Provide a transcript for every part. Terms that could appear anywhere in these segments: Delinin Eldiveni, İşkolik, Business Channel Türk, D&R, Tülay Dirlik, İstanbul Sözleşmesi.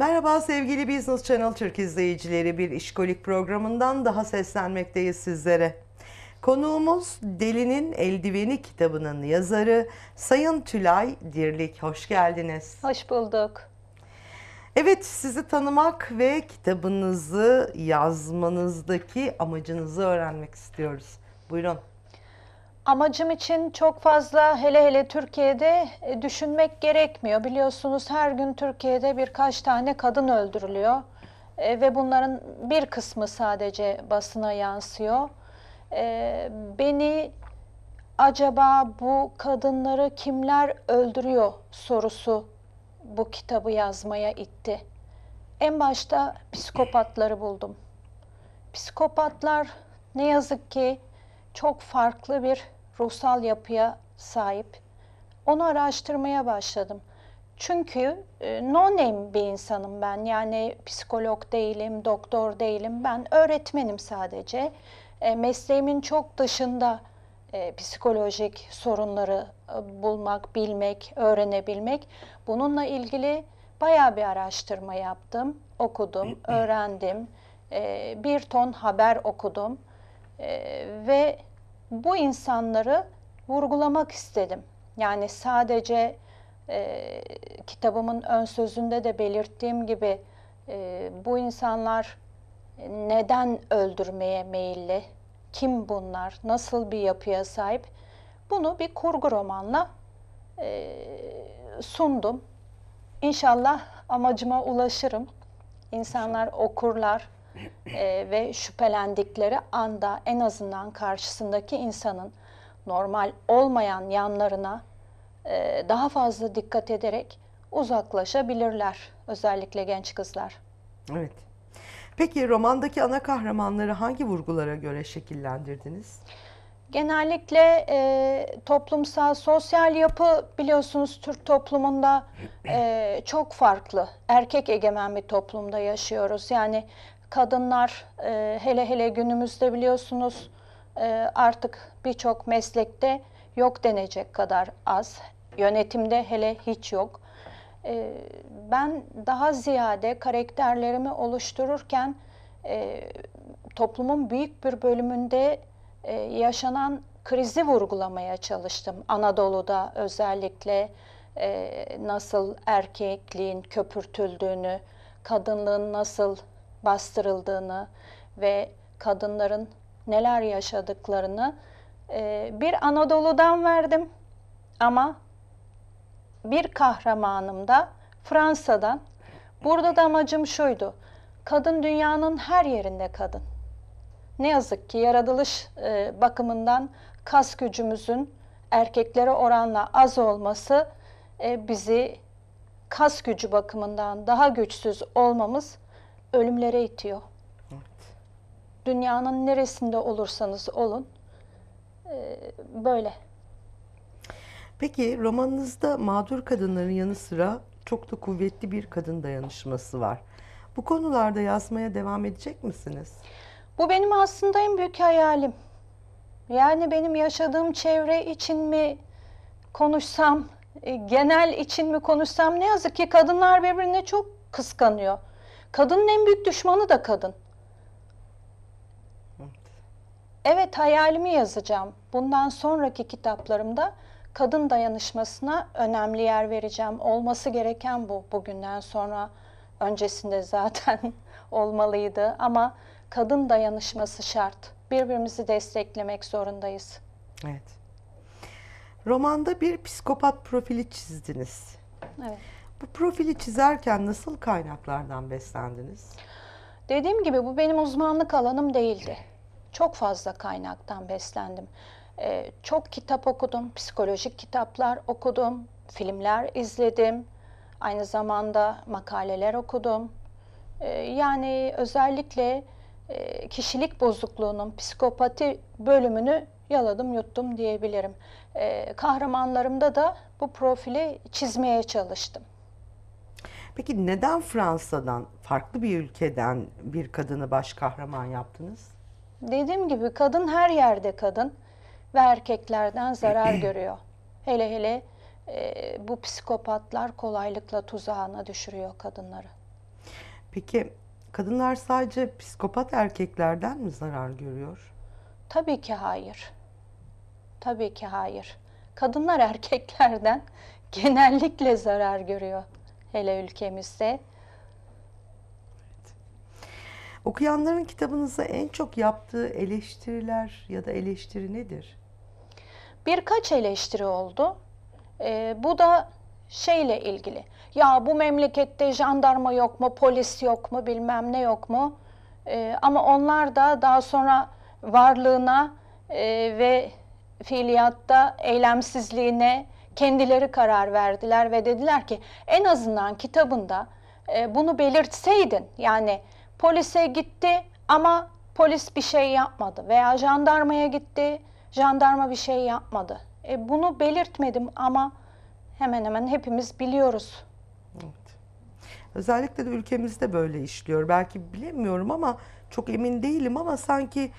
Merhaba sevgili Business Channel Türk izleyicileri, bir işkolik programından daha seslenmekteyiz sizlere. Konuğumuz Delinin Eldiveni kitabının yazarı Sayın Tülay Dirlik. Hoş geldiniz. Hoş bulduk. Evet, sizi tanımak ve kitabınızı yazmanızdaki amacınızı öğrenmek istiyoruz. Buyurun. Amacım için çok fazla, hele Türkiye'de düşünmek gerekmiyor. Biliyorsunuz her gün Türkiye'de birkaç tane kadın öldürülüyor ve bunların bir kısmı sadece basına yansıyor. Beni acaba bu kadınları kimler öldürüyor sorusu bu kitabı yazmaya itti. En başta psikopatları buldum. Psikopatlar ne yazık ki çok farklı bir ruhsal yapıya sahip. Onu araştırmaya başladım. Çünkü no name bir insanım ben. Yani psikolog değilim, doktor değilim. Ben öğretmenim sadece. Mesleğimin çok dışında psikolojik sorunları bulmak, bilmek, öğrenebilmek. Bununla ilgili bayağı bir araştırma yaptım. Okudum, öğrendim. Bir ton haber okudum. Ve bu insanları vurgulamak istedim. Yani sadece kitabımın ön sözünde de belirttiğim gibi bu insanlar neden öldürmeye meyilli, kim bunlar, nasıl bir yapıya sahip, bunu bir kurgu romanla sundum. İnşallah amacıma ulaşırım. İnsanlar okurlar. Ve şüphelendikleri anda en azından karşısındaki insanın normal olmayan yanlarına daha fazla dikkat ederek uzaklaşabilirler. Özellikle genç kızlar. Evet. Peki romandaki ana kahramanları hangi vurgulara göre şekillendirdiniz? Genellikle toplumsal, sosyal yapı biliyorsunuz Türk toplumunda çok farklı. Erkek egemen bir toplumda yaşıyoruz. Yani kadınlar hele günümüzde biliyorsunuz artık birçok meslekte yok denecek kadar az. Yönetimde hele hiç yok. Ben daha ziyade karakterlerimi oluştururken toplumun büyük bir bölümünde yaşanan krizi vurgulamaya çalıştım. Anadolu'da özellikle nasıl erkekliğin köpürtüldüğünü, kadınlığın nasıl bastırıldığını ve kadınların neler yaşadıklarını bir Anadolu'dan verdim. Ama bir kahramanım da Fransa'dan. Burada da amacım şuydu. Kadın dünyanın her yerinde kadın. Ne yazık ki yaratılış bakımından kas gücümüzün erkeklere oranla az olması bizi kas gücü bakımından daha güçsüz olmamız ölümlere itiyor. Evet. Dünyanın neresinde olursanız olun. Böyle. Peki romanınızda mağdur kadınların yanı sıra çok da kuvvetli bir kadın dayanışması var. Bu konularda yazmaya devam edecek misiniz? Bu benim aslında en büyük hayalim. Yani benim yaşadığım çevre için mi konuşsam, genel için mi konuşsam, ne yazık ki kadınlar birbirine çok kıskanıyor. Kadının en büyük düşmanı da kadın. Evet, hayalimi yazacağım. Bundan sonraki kitaplarımda kadın dayanışmasına önemli yer vereceğim. Olması gereken bu. Bugünden sonra, öncesinde zaten olmalıydı ama kadın dayanışması şart. Birbirimizi desteklemek zorundayız. Evet. Romanda bir psikopat profili çizdiniz. Evet. Bu profili çizerken nasıl kaynaklardan beslendiniz? Dediğim gibi bu benim uzmanlık alanım değildi. Çok fazla kaynaktan beslendim. Çok kitap okudum, psikolojik kitaplar okudum, filmler izledim. Aynı zamanda makaleler okudum. Yani özellikle kişilik bozukluğunun psikopati bölümünü yaladım yuttum diyebilirim. Kahramanlarımda da bu profili çizmeye çalıştım. Peki neden Fransa'dan, farklı bir ülkeden bir kadını baş kahraman yaptınız? Dediğim gibi kadın her yerde kadın ve erkeklerden zarar görüyor. Hele bu psikopatlar kolaylıkla tuzağına düşürüyor kadınları. Peki kadınlar sadece psikopat erkeklerden mi zarar görüyor? Tabii ki hayır. Tabii ki hayır. Kadınlar erkeklerden genellikle zarar görüyor. Hele ülkemizde. Evet. Okuyanların kitabınıza en çok yaptığı eleştiriler ya da eleştiri nedir? Birkaç eleştiri oldu. Bu da şeyle ilgili. Ya bu memlekette jandarma yok mu, polis yok mu, bilmem ne yok mu? Ama onlar da daha sonra varlığına ve fiiliyatta eylemsizliğine kendileri karar verdiler ve dediler ki en azından kitabında bunu belirtseydin. Yani polise gitti ama polis bir şey yapmadı veya jandarmaya gitti, jandarma bir şey yapmadı. Bunu belirtmedim ama hemen hemen hepimiz biliyoruz. Evet. Özellikle de ülkemizde böyle işliyor. Belki bilemiyorum ama çok emin değilim ama sanki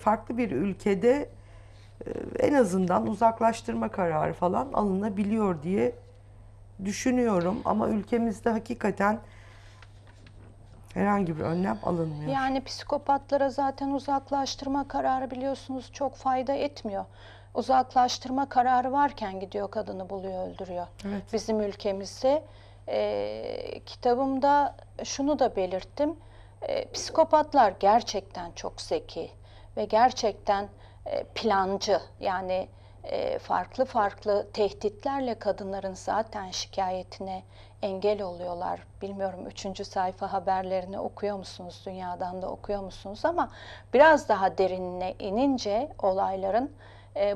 farklı bir ülkede en azından uzaklaştırma kararı falan alınabiliyor diye düşünüyorum. Ama ülkemizde hakikaten herhangi bir önlem alınmıyor. Yani psikopatlara zaten uzaklaştırma kararı biliyorsunuz çok fayda etmiyor. Uzaklaştırma kararı varken gidiyor kadını buluyor öldürüyor. Evet. Bizim ülkemizde kitabımda şunu da belirttim. Psikopatlar gerçekten çok zeki ve gerçekten plancı, yani farklı farklı tehditlerle kadınların zaten şikayetine engel oluyorlar. Bilmiyorum 3. sayfa haberlerini okuyor musunuz, dünyadan da okuyor musunuz ama biraz daha derinine inince olayların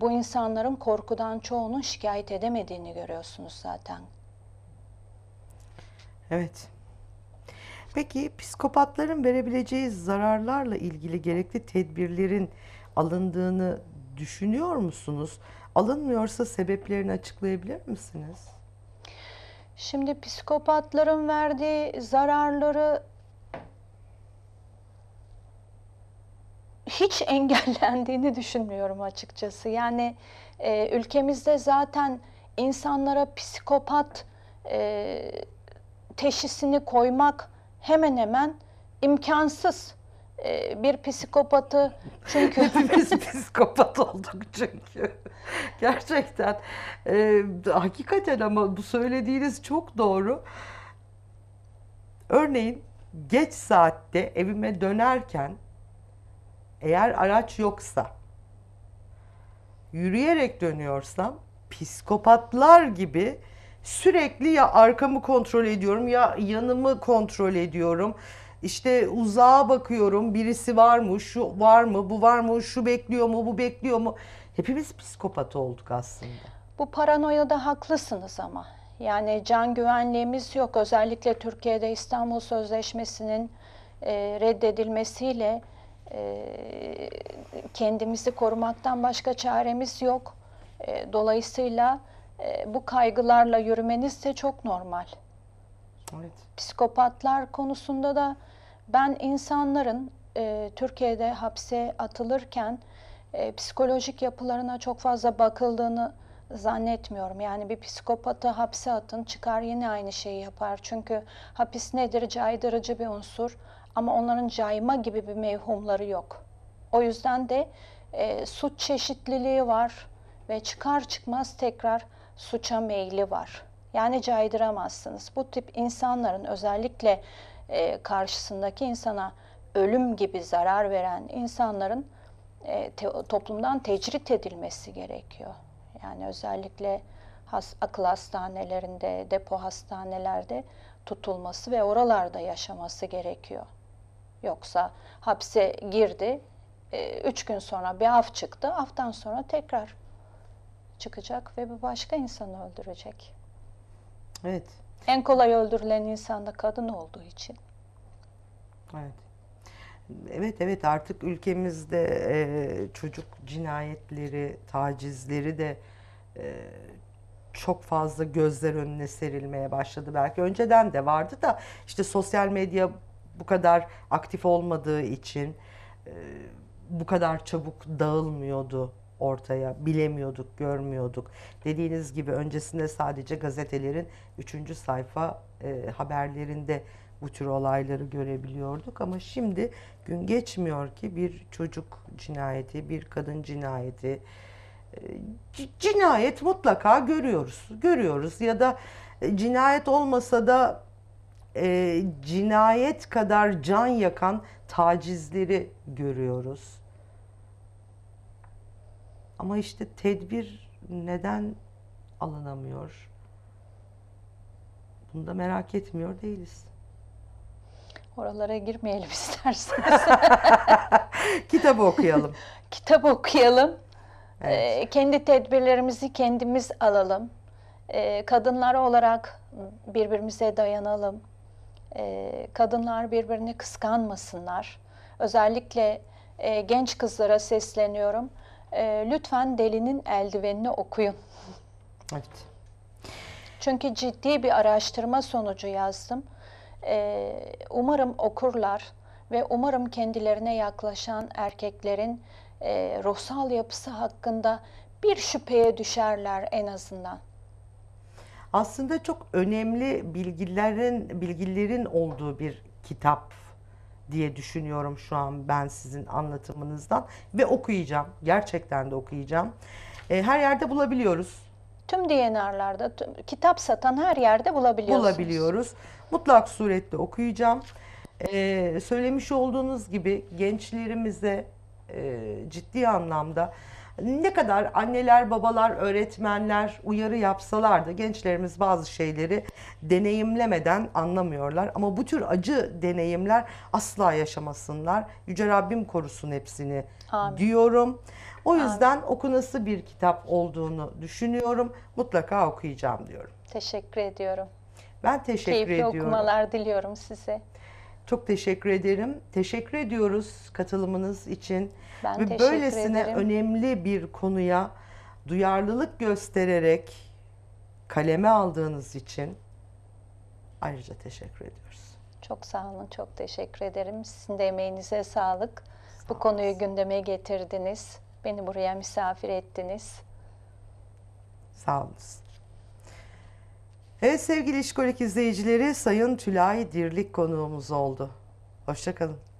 bu insanların korkudan çoğunun şikayet edemediğini görüyorsunuz zaten. Evet. Peki psikopatların verebileceği zararlarla ilgili gerekli tedbirlerin alındığını düşünüyor musunuz? Alınmıyorsa sebeplerini açıklayabilir misiniz? Şimdi psikopatların verdiği zararları hiç engellendiğini düşünmüyorum açıkçası. Yani ülkemizde zaten insanlara psikopat teşhisini koymak hemen hemen imkansız. Bir psikopatı çünkü hepimiz psikopat olduk çünkü gerçekten hakikaten ama bu söylediğiniz çok doğru. Örneğin geç saatte evime dönerken eğer araç yoksa yürüyerek dönüyorsam psikopatlar gibi sürekli ya arkamı kontrol ediyorum ya yanımı kontrol ediyorum. İşte uzağa bakıyorum, birisi var mı, şu var mı, bu var mı, şu bekliyor mu, bu bekliyor mu? Hepimiz psikopat olduk aslında. Bu paranoyada haklısınız ama. Yani can güvenliğimiz yok. Özellikle Türkiye'de İstanbul Sözleşmesi'nin reddedilmesiyle kendimizi korumaktan başka çaremiz yok. Dolayısıyla bu kaygılarla yürümeniz de çok normal. Evet. Psikopatlar konusunda da ben insanların Türkiye'de hapse atılırken psikolojik yapılarına çok fazla bakıldığını zannetmiyorum. Yani bir psikopatı hapse atın çıkar yine aynı şeyi yapar. Çünkü hapis nedir? Caydırıcı bir unsur ama onların cayma gibi bir mevhumları yok. O yüzden de suç çeşitliliği var ve çıkar çıkmaz tekrar suça meyli var. Yani caydıramazsınız. Bu tip insanların özellikle karşısındaki insana ölüm gibi zarar veren insanların toplumdan tecrit edilmesi gerekiyor. Yani özellikle akıl hastanelerinde, depo hastanelerde tutulması ve oralarda yaşaması gerekiyor. Yoksa hapse girdi, 3 gün sonra bir af çıktı, aftan sonra tekrar çıkacak ve bir başka insanı öldürecek. Evet. En kolay öldürülen insan da kadın olduğu için. Evet. Evet evet artık ülkemizde çocuk cinayetleri, tacizleri de çok fazla gözler önüne serilmeye başladı. Belki önceden de vardı da işte sosyal medya bu kadar aktif olmadığı için bu kadar çabuk dağılmıyordu. Ortaya bilemiyorduk, görmüyorduk. Dediğiniz gibi öncesinde sadece gazetelerin 3. sayfa haberlerinde bu tür olayları görebiliyorduk. Ama şimdi gün geçmiyor ki bir çocuk cinayeti, bir kadın cinayeti, cinayet mutlaka görüyoruz. Görüyoruz ya da cinayet olmasa da cinayet kadar can yakan tacizleri görüyoruz. Ama işte tedbir neden alınamıyor? Bunu da merak etmiyor değiliz. Oralara girmeyelim isterseniz. Kitap okuyalım. Kitap okuyalım. Evet. Kendi tedbirlerimizi kendimiz alalım. Kadınlar olarak birbirimize dayanalım. Kadınlar birbirini kıskanmasınlar. Özellikle genç kızlara sesleniyorum. Lütfen Delinin Eldivenini okuyun. Evet. Çünkü ciddi bir araştırma sonucu yazdım. Umarım okurlar ve umarım kendilerine yaklaşan erkeklerin ruhsal yapısı hakkında bir şüpheye düşerler en azından. Aslında çok önemli bilgilerin olduğu bir kitap diye düşünüyorum şu an ben sizin anlatımınızdan ve okuyacağım. Gerçekten de okuyacağım. Her yerde bulabiliyoruz. Tüm D&R'larda, kitap satan her yerde bulabiliyorsunuz. Bulabiliyoruz. Mutlak suretle okuyacağım. Söylemiş olduğunuz gibi gençlerimize ciddi anlamda ne kadar anneler, babalar, öğretmenler uyarı yapsalar da gençlerimiz bazı şeyleri deneyimlemeden anlamıyorlar. Ama bu tür acı deneyimler asla yaşamasınlar. Yüce Rabbim korusun hepsini Amin. Diyorum. O yüzden Amin. Okunası bir kitap olduğunu düşünüyorum. Mutlaka okuyacağım diyorum. Teşekkür ediyorum. Ben teşekkür ediyorum. Keyifli okumalar diliyorum size. Çok teşekkür ederim. Teşekkür ediyoruz katılımınız için. Ben ve böylesine önemli bir konuya duyarlılık göstererek kaleme aldığınız için ayrıca teşekkür ediyoruz. Çok sağ olun, çok teşekkür ederim. Sizin de emeğinize sağlık. Bu konuyu gündeme getirdiniz. Beni buraya misafir ettiniz. Sağ olun. Evet sevgili İşkolik izleyicileri, Sayın Tülay Dirlik konuğumuz oldu. Hoşça kalın.